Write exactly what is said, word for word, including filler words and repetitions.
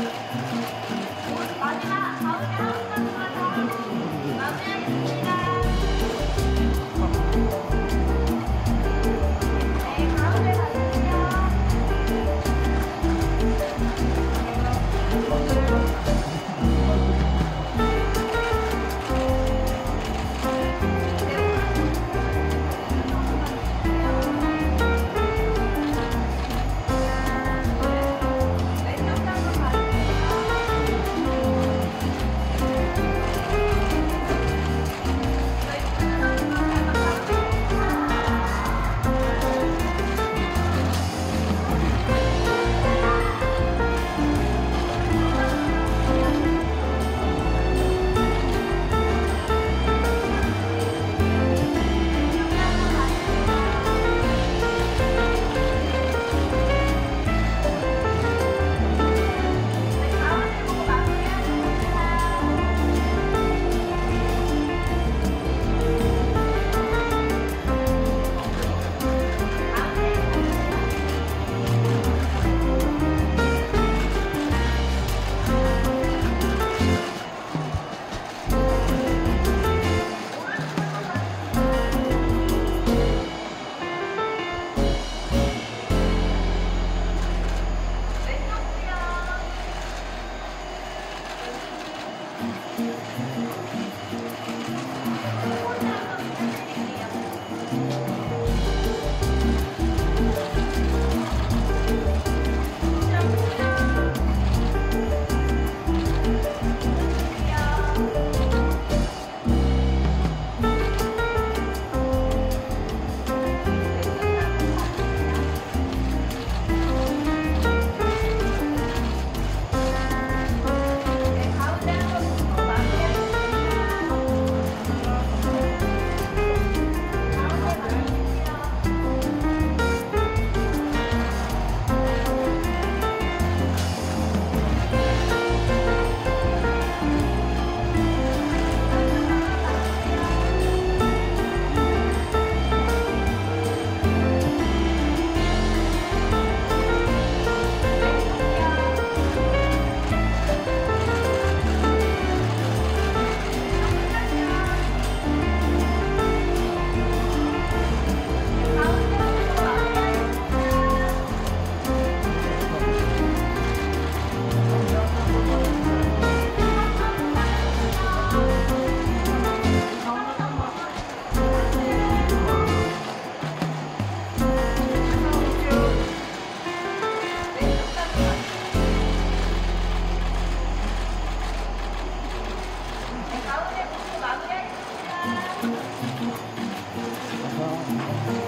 How would it be?